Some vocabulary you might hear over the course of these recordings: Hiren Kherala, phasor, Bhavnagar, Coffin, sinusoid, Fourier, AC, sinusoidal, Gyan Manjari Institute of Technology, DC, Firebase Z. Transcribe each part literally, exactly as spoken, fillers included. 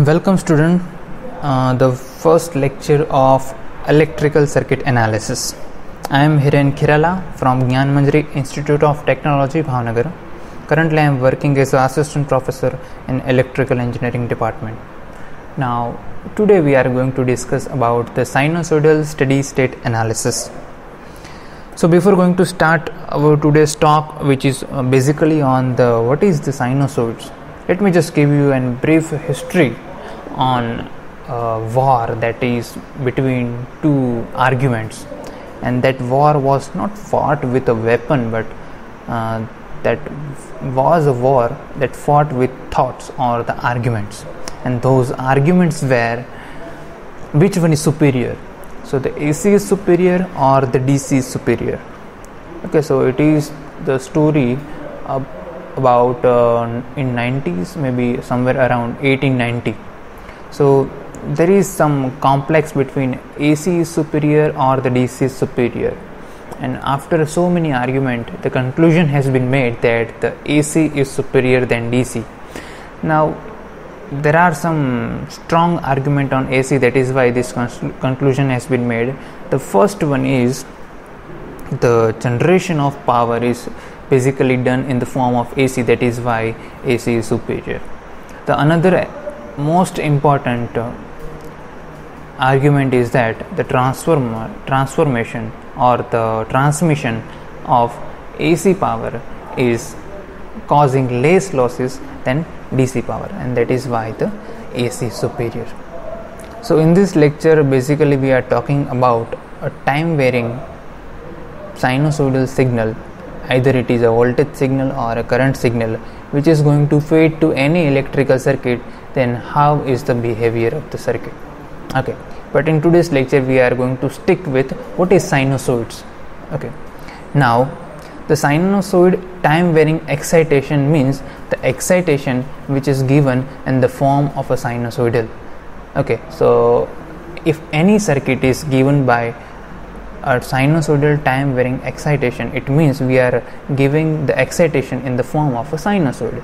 Welcome student, uh, the first lecture of electrical circuit analysis. I am Hiren Kherala from Gyan Manjari Institute of Technology, Bhavnagar. Currently I am working as an assistant professor in electrical engineering department. Now today we are going to discuss about the sinusoidal steady state analysis. So before going to start our today's talk, which is basically on the what is the sinusoids, let me just give you a brief history on uh, war that is between two arguments, and that war was not fought with a weapon, but uh, that was a war that fought with thoughts or the arguments, and those arguments were which one is superior. So the A C is superior or the D C is superior. Okay, so it is the story uh, about uh, in nineties, maybe somewhere around eighteen ninety. So there is some complex between A C is superior or the D C is superior, and after so many arguments the conclusion has been made that the A C is superior than D C. Now there are some strong argument on A C, that is why this conclusion has been made. The first one is the generation of power is basically done in the form of A C, that is why A C is superior. The another most important uh, argument is that the transformer transformation or the transmission of A C power is causing less losses than D C power, and that is why the A C is superior. So in this lecture basically we are talking about a time varying sinusoidal signal, either it is a voltage signal or a current signal, which is going to feed to any electrical circuit, then how is the behavior of the circuit. Okay, but in today's lecture we are going to stick with what is sinusoids. Okay, now the sinusoid time varying excitation means the excitation which is given in the form of a sinusoidal. Okay, so if any circuit is given by a sinusoidal time varying excitation, it means we are giving the excitation in the form of a sinusoid.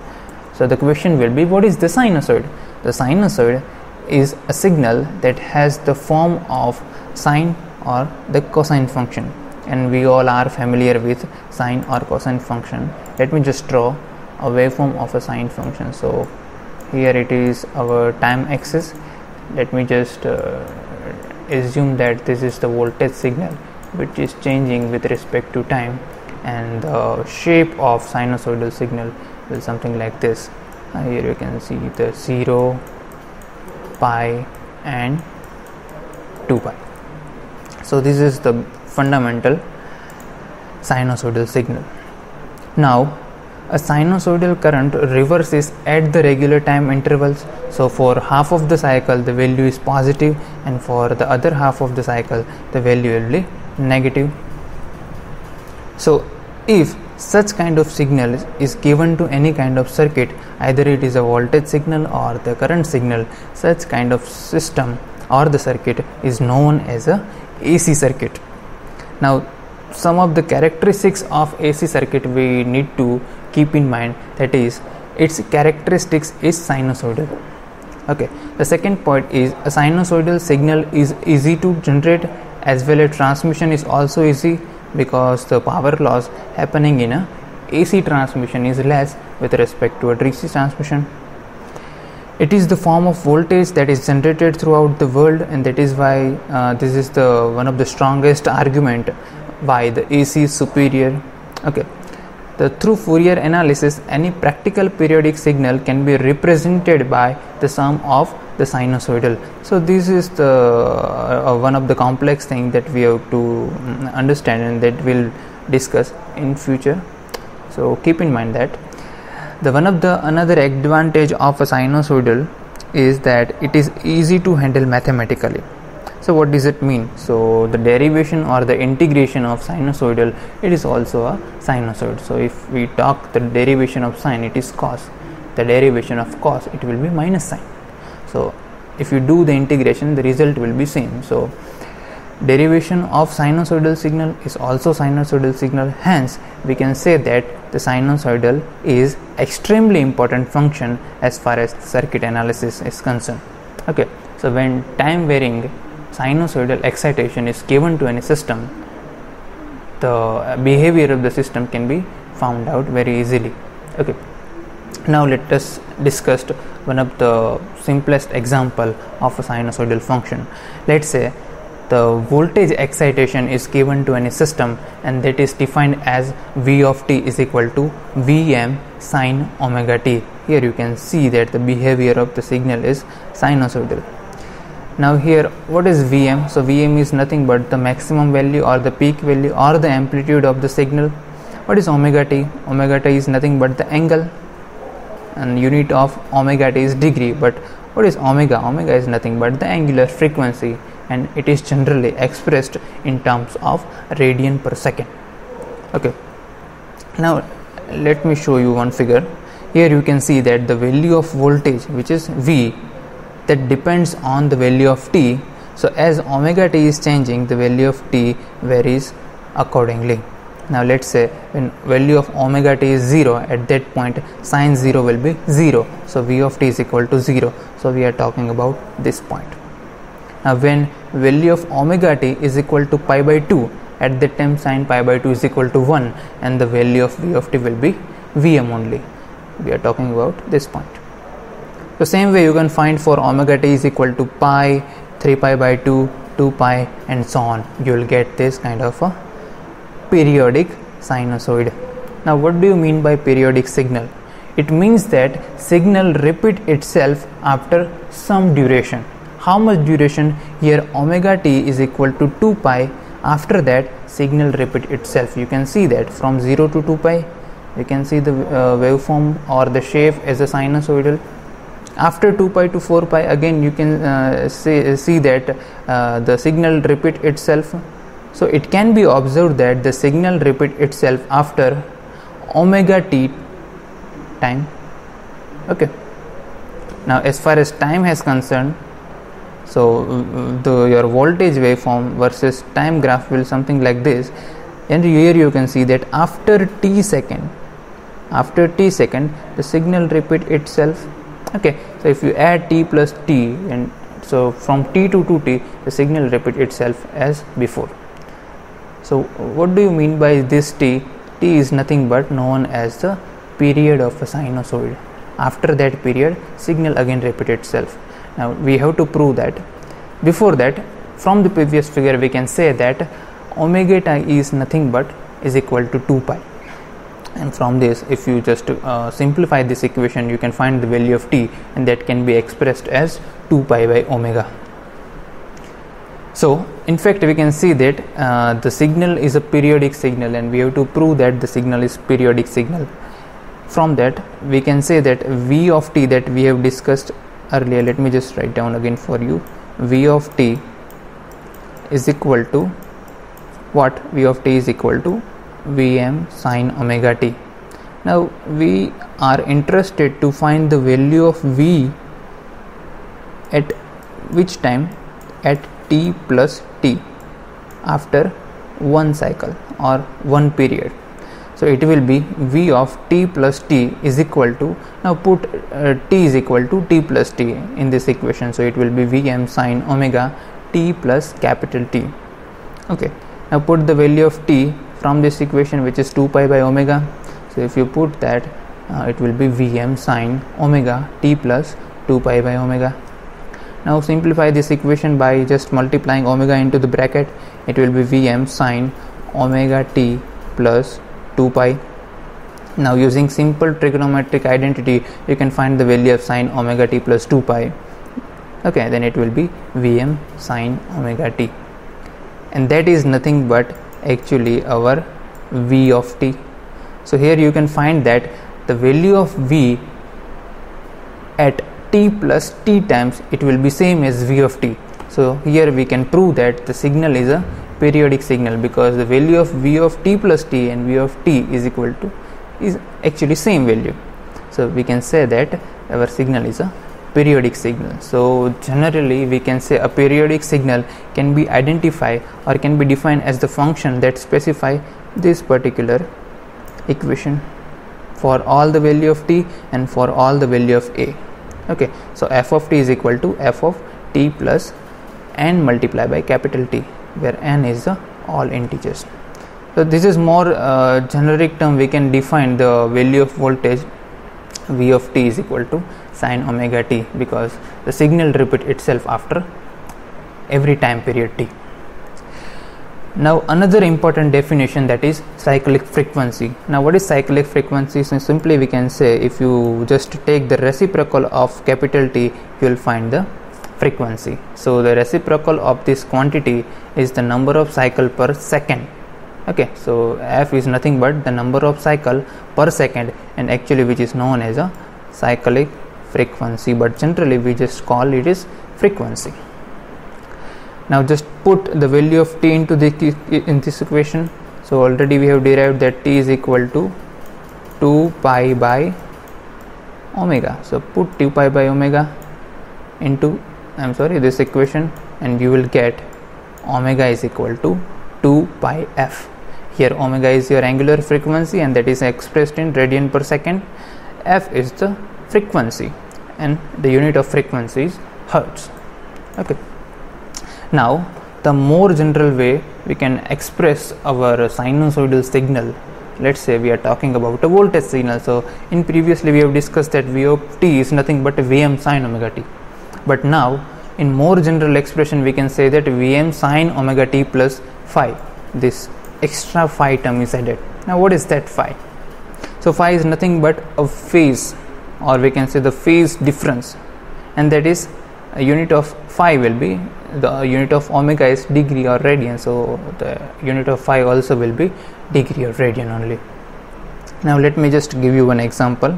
So the question will be, what is the sinusoid? The sinusoid is a signal that has the form of sine or the cosine function, and we all are familiar with sine or cosine function. Let me just draw a waveform of a sine function. So here it is our time axis. Let me just uh, assume that this is the voltage signal which is changing with respect to time, and the shape of sinusoidal signal will something like this. Here you can see the zero, pi and two pi. So this is the fundamental sinusoidal signal. Now a sinusoidal current reverses at the regular time intervals. So for half of the cycle the value is positive, and for the other half of the cycle the value will be negative. So if such kind of signal is given to any kind of circuit, either it is a voltage signal or the current signal, such kind of system or the circuit is known as a A C circuit. Now some of the characteristics of A C circuit we need to keep in mind, that is its characteristics is sinusoidal. Okay, the second point is a sinusoidal signal is easy to generate as well as transmission is also easy, because the power loss happening in a A C transmission is less with respect to a D C transmission. It is the form of voltage that is generated throughout the world, and that is why uh, this is the one of the strongest argument why the A C is superior. Okay, The, through Fourier analysis, any practical periodic signal can be represented by the sum of the sinusoidal. So this is the uh, one of the complex thing that we have to understand, and that we'll discuss in future. So keep in mind that the one of the another advantage of a sinusoidal is that it is easy to handle mathematically. So what does it mean? So the derivation or the integration of sinusoidal, it is also a sinusoid. So if we talk the derivation of sine, it is cos. The derivation of cos, it will be minus sine. So if you do the integration, the result will be same. So derivation of sinusoidal signal is also sinusoidal signal. Hence we can say that the sinusoidal is extremely important function as far as circuit analysis is concerned. Okay, so when time varying sinusoidal excitation is given to any system, the behavior of the system can be found out very easily. Okay, now let us discuss one of the simplest example of a sinusoidal function. Let's say the voltage excitation is given to any system, and that is defined as V of t is equal to Vm sine omega t. Here you can see that the behavior of the signal is sinusoidal. Now here, what is Vm? So Vm is nothing but the maximum value or the peak value or the amplitude of the signal. What is omega t? Omega t is nothing but the angle, and unit of omega t is degree. But what is omega? Omega is nothing but the angular frequency, and it is generally expressed in terms of radian per second. Okay, now let me show you one figure. Here you can see that the value of voltage, which is V, that depends on the value of t. So as omega t is changing, the value of t varies accordingly. Now let's say when value of omega t is zero, at that point sine zero will be zero. So V of t is equal to zero. So we are talking about this point. Now when value of omega t is equal to pi by two, at that time sine pi by two is equal to one, and the value of V of t will be Vm only. We are talking about this point. So same way you can find for omega t is equal to pi, three pi by two, two pi, and so on. You will get this kind of a periodic sinusoid. Now what do you mean by periodic signal? It means that signal repeat itself after some duration. How much duration? Here omega t is equal to two pi. After that signal repeat itself. You can see that from zero to two pi, you can see the uh, waveform or the shape as a sinusoidal. After two pi to four pi, again you can uh, see, see that uh, the signal repeat itself. So it can be observed that the signal repeat itself after omega t time. Okay, now as far as time is concerned, so the, your voltage waveform versus time graph will something like this, and here you can see that after t second, after t second the signal repeat itself. Okay, so if you add t plus t, and so from t to two t the signal repeat itself as before. So what do you mean by this t? T is nothing but known as the period of a sinusoid. After that period, signal again repeat itself. Now we have to prove that. Before that, from the previous figure we can say that omega t is nothing but is equal to two pi, and from this if you just uh, simplify this equation, you can find the value of t, and that can be expressed as two pi by omega. So in fact we can see that uh, the signal is a periodic signal, and we have to prove that the signal is periodic signal. From that we can say that V of t that we have discussed earlier, let me just write down again for you. V of t is equal to what? V of t is equal to Vm sine omega t. Now we are interested to find the value of V at which time? At t plus t, after one cycle or one period. So it will be V of t plus t is equal to, now put uh, t is equal to t plus t in this equation. So it will be Vm sine omega t plus capital T. Okay, now put the value of t from this equation, which is two pi by omega. So if you put that, uh, it will be Vm sine omega t plus two pi by omega. Now simplify this equation by just multiplying omega into the bracket. It will be Vm sine omega t plus two pi. Now using simple trigonometric identity, you can find the value of sine omega t plus two pi. Okay, then it will be Vm sine omega t, and that is nothing but actually our V of t. So here you can find that the value of V at t plus t times, it will be same as V of t. So here we can prove that the signal is a periodic signal, because the value of v of t plus t and v of t is equal to is actually same value. So we can say that our signal is a periodic signal. So generally we can say a periodic signal can be identified or can be defined as the function that specify this particular equation for all the value of t and for all the value of a. Okay, so f of t is equal to f of t plus n multiplied by capital T, where n is the all integers. So this is more uh, generic term. We can define the value of voltage v of t is equal to sine omega t, because the signal repeat itself after every time period t. Now another important definition, that is cyclic frequency. Now what is cyclic frequency? So simply we can say, if you just take the reciprocal of capital T, you will find the frequency. So the reciprocal of this quantity is the number of cycle per second. Okay, so f is nothing but the number of cycle per second, and actually which is known as a cyclic frequency, but generally we just call it is frequency. Now just put the value of t into the in this equation. So already we have derived that t is equal to two pi by omega. So put two pi by omega into I'm sorry this equation, and you will get omega is equal to two pi f. Here omega is your angular frequency, and that is expressed in radian per second. F is the frequency, and the unit of frequency is hertz. Okay. Now the more general way we can express our sinusoidal signal, let's say we are talking about a voltage signal. So in previously we have discussed that v of t is nothing but Vm sine omega t, but now in more general expression we can say that Vm sine omega t plus phi. This extra phi term is added. Now what is that phi? So phi is nothing but a phase, or we can say the phase difference, and that is a unit of phi will be the unit of omega is degree or radian, so the unit of phi also will be degree or radian only. Now let me just give you one example.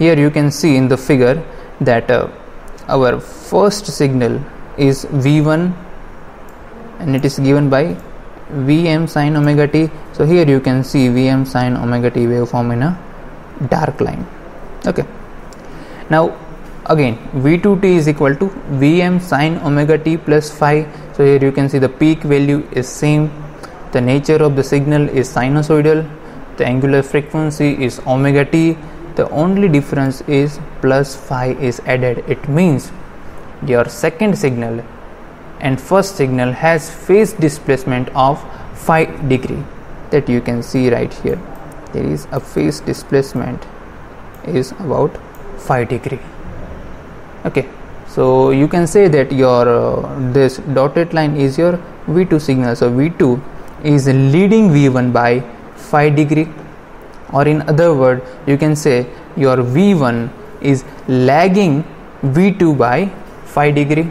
Here you can see in the figure that uh, our first signal is v one, and it is given by Vm sine omega t. So here you can see Vm sine omega t waveform in a dark line. Okay. Now again v two t is equal to Vm sine omega t plus phi. So here you can see the peak value is same. The nature of the signal is sinusoidal. The angular frequency is omega t. The only difference is plus phi is added. It means your second signal and first signal has phase displacement of phi degree, that you can see right here. There is a phase displacement is about phi degree. Okay, so you can say that your uh, this dotted line is your v two signal. So v two is leading v one by phi degree, or in other word you can say your v one is lagging v two by phi degree.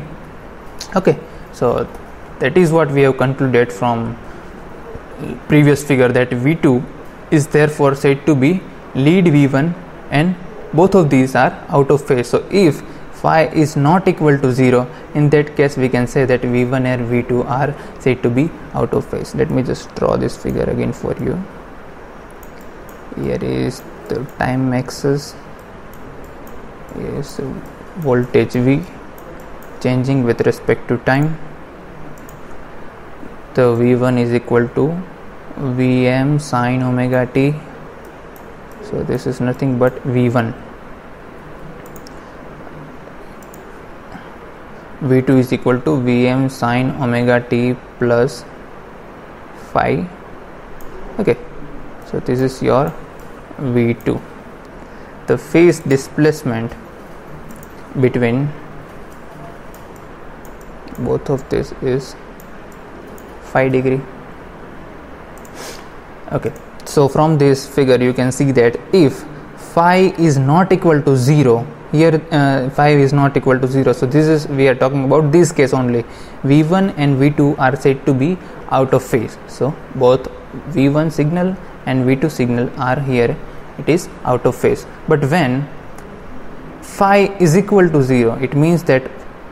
Okay, so that is what we have concluded from previous figure, that v two is therefore said to be lead v one, and both of these are out of phase. So if phi is not equal to zero, in that case we can say that v one and v two are said to be out of phase. Let me just draw this figure again for you. Here is the time axis, here is voltage v changing with respect to time. The v one is equal to Vm sine omega t. So this is nothing but v one. v two is equal to Vm sine omega t plus phi. Okay, so this is your v two. The phase displacement between both of this is phi degree. Okay, so from this figure you can see that if phi is not equal to zero, here uh, phi is not equal to zero, so this is we are talking about this case only. v one and v two are said to be out of phase, so both v one signal and v two signal are here, it is out of phase. But when phi is equal to zero, it means that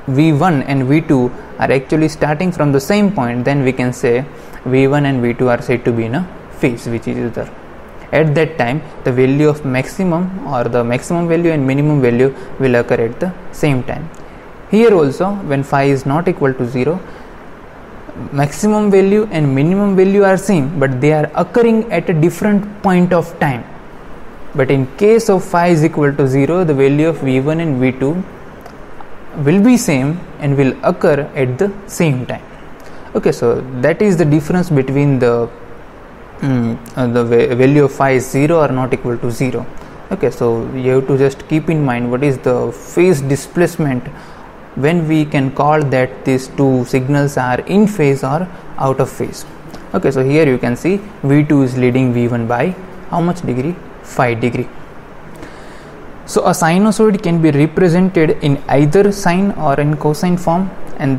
v one and v two are actually starting from the same point, then we can say V one and V two are said to be in a phase which is there. At that time the value of maximum or the maximum value and minimum value will occur at the same time. Here also when phi is not equal to zero, maximum value and minimum value are same, but they are occurring at a different point of time. But in case of phi is equal to zero, the value of V one and V two will be same and will occur at the same time. Okay, so that is the difference between the um, uh, the va value of phi is zero or not equal to zero. Okay, so you have to just keep in mind what is the phase displacement when we can call that these two signals are in phase or out of phase. Okay, so here you can see V two is leading V one by how much degree? five degree. So a sinusoid can be represented in either sine or in cosine form, and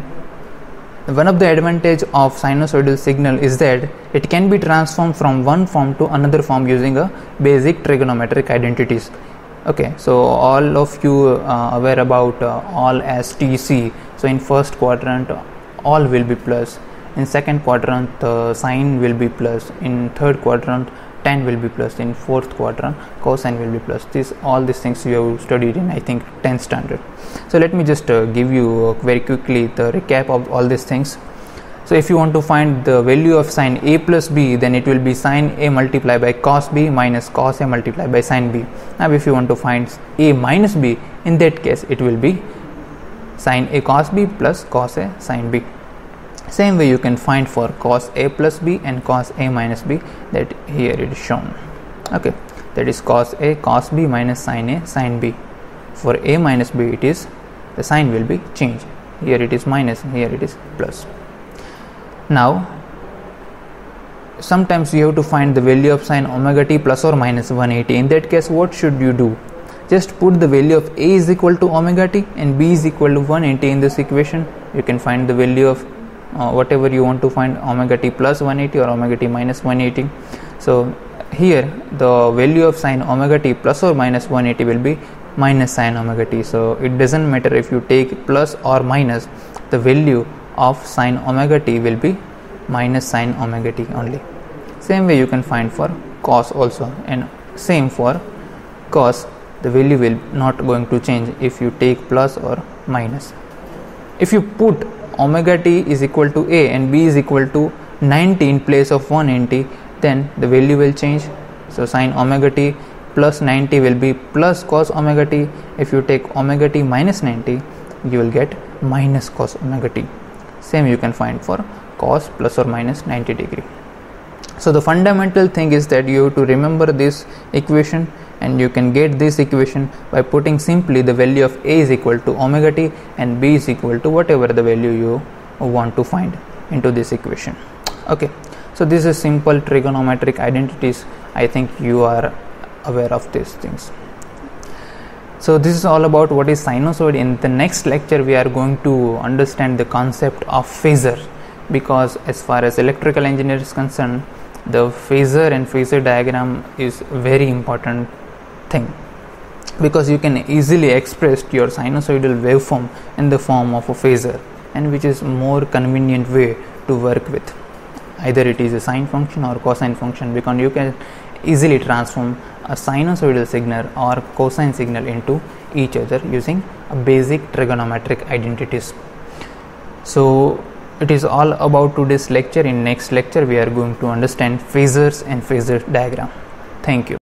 one of the advantage of sinusoidal signal is that it can be transformed from one form to another form using a basic trigonometric identities. Okay, so all of you uh, aware about uh, all as T C. So in first quadrant all will be plus, in second quadrant uh, sine will be plus, in third quadrant tan will be plus, in fourth quadrant cosine will be plus. This all these things you have studied in I think tenth standard. So let me just uh, give you uh, very quickly the recap of all these things. So if you want to find the value of sine A plus B, then it will be sine A multiplied by cos B minus cos A multiplied by sine B. Now if you want to find A minus B, in that case it will be sine A cos B plus cos A sine B. Same way you can find for cos A plus B and cos A minus B, that here it is shown. Okay, that is cos A cos B minus sine A sine B. For A minus B it is the sign will be changed. Here it is minus, here it is plus. Now sometimes you have to find the value of sine omega t plus or minus one eighty. In that case what should you do? Just put the value of A is equal to omega t and B is equal to one eighty in this equation. You can find the value of uh, whatever you want to find, omega t plus one eighty or omega t minus one eighty. So here the value of sine omega t plus or minus one eighty will be minus sine omega t. So it doesn't matter if you take plus or minus, the value of sine omega t will be minus sine omega t only. Same way you can find for cos also, and same for cos the value will not going to change if you take plus or minus. If you put omega t is equal to A and B is equal to ninety in place of one eighty, then the value will change. So sine omega t plus ninety will be plus cos omega t. If you take omega t minus ninety, you will get minus cos omega t. Same you can find for cos plus or minus ninety degree. So the fundamental thing is that you have to remember this equation, and you can get this equation by putting simply the value of A is equal to omega t and B is equal to whatever the value you want to find into this equation. Okay, so this is simple trigonometric identities. I think you are aware of these things. So this is all about what is sinusoid. In the next lecture we are going to understand the concept of phasor, because as far as electrical engineer is concerned, the phasor and phasor diagram is very important thing, because you can easily express your sinusoidal waveform in the form of a phasor, and which is more convenient way to work with. Either it is a sine function or cosine function, because you can easily transform a sinusoidal signal or cosine signal into each other using a basic trigonometric identities. So it is all about today's lecture. In next lecture we are going to understand phasors and phasor diagram. Thank you.